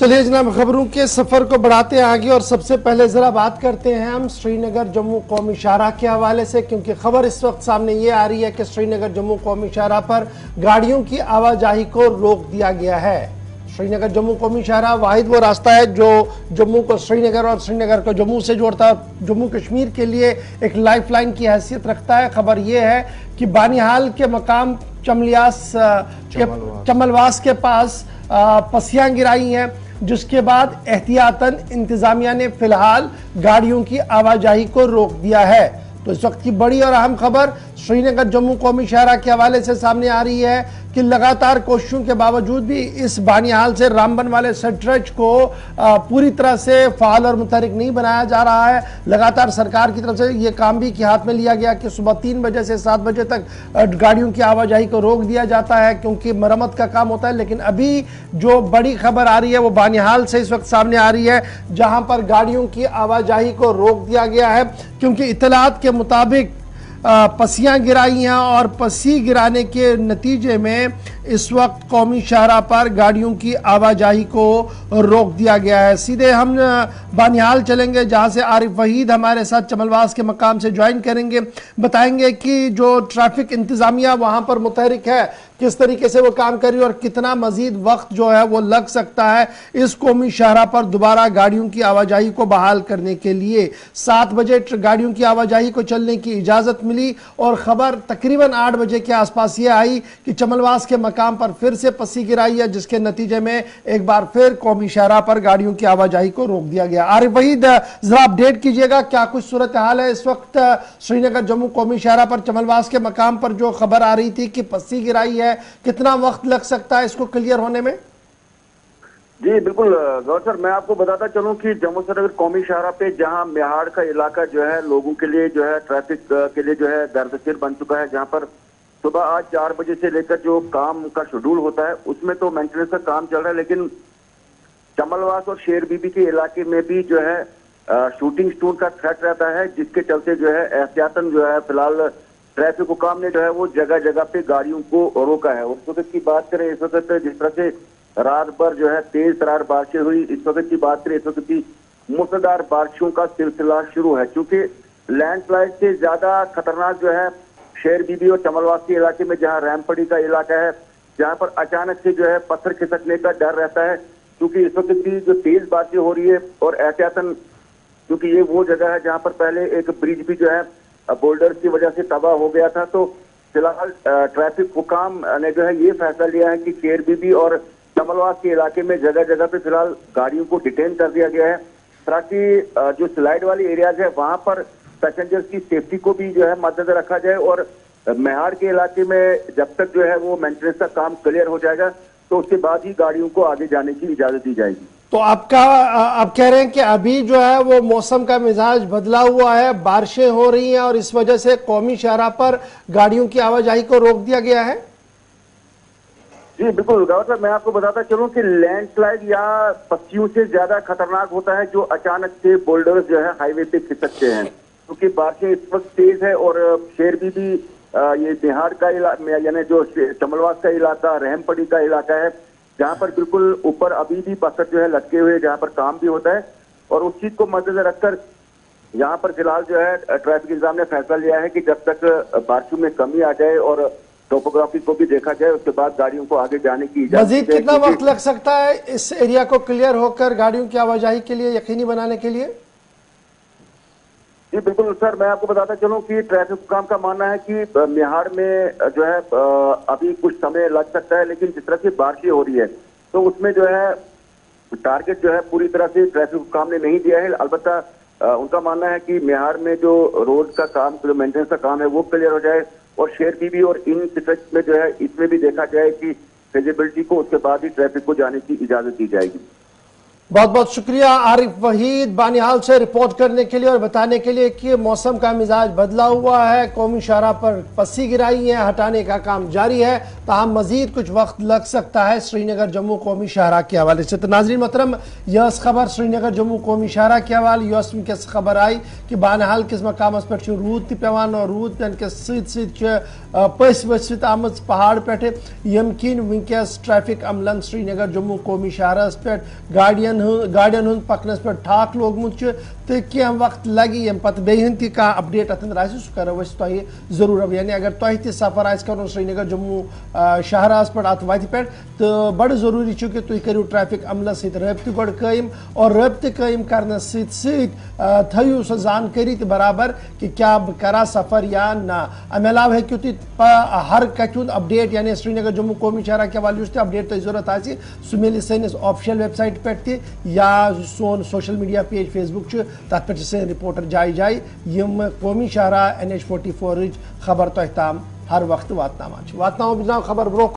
चलिए जनाब, खबरों के सफर को बढ़ाते हैं आगे और सबसे पहले जरा बात करते हैं हम श्रीनगर जम्मू कौमी शाहराह के हवाले से, क्योंकि खबर इस वक्त सामने ये आ रही है कि श्रीनगर जम्मू कौमी शाहराह पर गाड़ियों की आवाजाही को रोक दिया गया है। श्रीनगर जम्मू कौमी शाहराह वाहिद वो रास्ता है जो जम्मू को श्रीनगर और श्रीनगर को जम्मू से जोड़ता है, जम्मू कश्मीर के लिए एक लाइफ लाइन की हैसियत रखता है। खबर ये है कि बानिहाल के मकाम चमलवास के पास पसियाँ गिराई हैं, जिसके बाद एहतियातन इंतजामिया ने फिलहाल गाड़ियों की आवाजाही को रोक दिया है। तो इस वक्त की बड़ी और अहम खबर श्रीनगर जम्मू कौमी शाहराह के हवाले से सामने आ रही है कि लगातार कोशिशों के बावजूद भी इस बानिहाल से रामबन वाले स्ट्रेच को पूरी तरह से फ़ाल और मुतहरिक नहीं बनाया जा रहा है। लगातार सरकार की तरफ से ये काम भी कि हाथ में लिया गया कि सुबह 3 बजे से 7 बजे तक गाड़ियों की आवाजाही को रोक दिया जाता है, क्योंकि मरम्मत का काम होता है। लेकिन अभी जो बड़ी खबर आ रही है वो बानिहाल से इस वक्त सामने आ रही है, जहाँ पर गाड़ियों की आवाजाही को रोक दिया गया है, क्योंकि इत्तलात के मुताबिक पसियाँ गिराई हैं और पसी गिराने के नतीजे में इस वक्त कौमी शाहराह पर गाड़ियों की आवाजाही को रोक दिया गया है। सीधे हम बानिहाल चलेंगे, जहां से आरिफ वहीद हमारे साथ चमलवास के मकाम से ज्वाइन करेंगे, बताएंगे कि जो ट्रैफिक इंतज़ामिया वहां पर मुतहरिक है, किस तरीके से वो काम कर रही है और कितना मज़ीद वक्त जो है वो लग सकता है इस कौमी शाहराह पर दोबारा गाड़ियों की आवाजाही को बहाल करने के लिए। 7 बजे गाड़ियों की आवाजाही को चलने की इजाज़त मिली और ख़बर तकरीबन 8 बजे के आसपास ये आई कि चमलवास के मकाम पर फिर से पसी गिराई है, जिसके नतीजे में एक बार फिर कौमी शाहराह पर गाड़ियों की आवाजाही को रोक दिया गया। आरिफ वहीद, ज़रा अपडेट कीजिएगा, क्या कुछ सूरत हाल है इस वक्त श्रीनगर जम्मू कौमी शाहराह पर चमलवास के मकाम पर जो खबर आ रही थी कि पसी गिराई है, कितना वक्त लग सकता है इसको क्लियर होने में? जी बिल्कुल गौर सर, मैं आपको बताता चलूं कि जम्मू श्रीनगर कौमी शाहराह पे जहां मेहाड़ का इलाका जो है लोगों के लिए जो है ट्रैफिक के लिए जो है दरअसल बन चुका है, जहां पर सुबह आज 4 बजे से लेकर जो काम का शेड्यूल होता है उसमें तो मेंटेनेंस का काम चल रहा है, लेकिन चमलवास और शेर बीबी के इलाके में भी जो है शूटिंग स्टोन का थ्रेट रहता है, जिसके चलते जो है एहतियातन जो है फिलहाल ट्रैफिक हुकाम ने जो है वो जगह जगह पे गाड़ियों को रोका है। उस वक्त की बात करें, इस वक्त जिस तरह से रात भर जो है तेज तरार बारिशें हुई, इस वक्त की बात करें इस वक्त की मूसलाधार बारिशों का सिलसिला शुरू है। चूंकि लैंडस्लाइड से ज्यादा खतरनाक जो है शेर बीबी और चमलवास के इलाके में जहाँ रैमपड़ी का इलाका है, जहाँ पर अचानक से जो है पत्थर खिसकने का डर रहता है, क्योंकि इस वक्त की जो तेज बारिशें हो रही है और एहतियातन क्योंकि ये वो जगह है जहाँ पर पहले एक ब्रिज भी जो है बोल्डर की वजह से तबाह हो गया था, तो फिलहाल ट्रैफिक हुकाम ने जो है ये फैसला लिया है कि शेर बीबी और चमलवास के इलाके में जगह जगह पे फिलहाल गाड़ियों को डिटेन कर दिया गया है, ताकि जो स्लाइड वाले एरियाज है वहां पर पैसेंजर्स की सेफ्टी को भी जो है मद्देनजर रखा जाए। और मेहाड़ के इलाके में जब तक जो है वो मेंटेनेंस का काम क्लियर हो जाएगा तो उसके बाद ही गाड़ियों को आगे जाने की इजाजत दी जाएगी। तो आपका आप कह रहे हैं कि अभी जो है वो मौसम का मिजाज बदला हुआ है, बारिशें हो रही हैं और इस वजह से कौमी शाहराह पर गाड़ियों की आवाजाही को रोक दिया गया है? जी बिल्कुल गौर साहब, मैं आपको बताता चलूं कि लैंडस्लाइड या पस्तियों से ज्यादा खतरनाक होता है जो अचानक से बोल्डर्स जो है हाईवे पे खिसकते हैं, क्योंकि बारिशें इस वक्त तेज है और शेर बीबी ये बिहार का यानी जो चमलवास का इलाका, रहमपड़ी का इलाका है, जहाँ पर बिल्कुल ऊपर अभी भी पत्थर जो है लटके हुए, जहाँ पर काम भी होता है, और उस चीज को मद्देनजर रखकर यहाँ पर फिलहाल जो है ट्रैफिक इंतजाम ने फैसला लिया है कि जब तक बारिशों में कमी आ जाए और टोपोग्राफी को भी देखा जाए उसके बाद गाड़ियों को आगे जाने की इजाजत। मजीद कितना वक्त लग सकता है इस एरिया को क्लियर होकर गाड़ियों की आवाजाही के लिए यकीनी बनाने के लिए? जी बिल्कुल सर, मैं आपको बताता चलूँ कि ट्रैफिक हुकाम का मानना है कि मेहाड़ में जो है अभी कुछ समय लग सकता है, लेकिन जिस तरह से बारिशें हो रही है तो उसमें जो है टारगेट जो है पूरी तरह से ट्रैफिक हुकाम ने नहीं दिया है। अलबत्ता उनका मानना है कि मेहाड़ में जो रोड का काम, जो मेंटेनेंस का काम है वो क्लियर हो जाए और शेर बीबी और इन स्ट्रेच में जो है इसमें भी देखा जाए कि फिजिबिलिटी को, उसके बाद ही ट्रैफिक को जाने की इजाजत दी जाएगी। बहुत बहुत शुक्रिया आरिफ वहीद बानिहाल से रिपोर्ट करने के लिए और बताने के लिए कि मौसम का मिजाज बदला हुआ है। कौमी शाहरा पर पस्सी गिराई है, हटाने का काम जारी है, ताहम मजीद कुछ वक्त लग सकता है श्रीनगर जम्मू कौमी शाहरा के हवाले से। तो नाज़रीन मोहतरम, यह इस खबर श्रीनगर जम्मू कौमी शाहरा के हवाले यूएस में कैसे खबर आई कि बानिहाल किस मकाम पर रूद थी पैवान और रूद पस आमद पहाड़ पेठे यमकिन वनकस ट्रैफिक अमलन श्रीनगर जम्मू कौमी शाहरा पे गाड़ियन गाड़ियन पकनस पे ठाक लोगमुत तो कह वक्त लगे यम पे बे कह अपडेट अतंद आह सह करो तह जरूर। यानी अगर तुह तो सफर आज कर श्रीनगर जम्मू शाहरा पे अत वत पे तो बड़ जरूरी कि तुम करो ट्रैफिक अमल सब्त गो कायम और रबत कायम कर सू सो जानकारी तो बराबर कि क्या बह करा सफर या ना। अमे अलावा हूँ तुम हर कथ अपडेट यानी श्रीनगर जम्मू कौमी शाहरा के हवाले से अपडेट तुम जरूरत आ सू मिले सैनिस ऑफिशियल वेबसाइट पे त या सोन सोशल मीडिया पेज फेसबुक तथा पे सन रिपोर्टर जाय जाय यम कौमी शाहरा NH 44 खबर तह तो ताम हर वक्त वातना खबर ब्रो।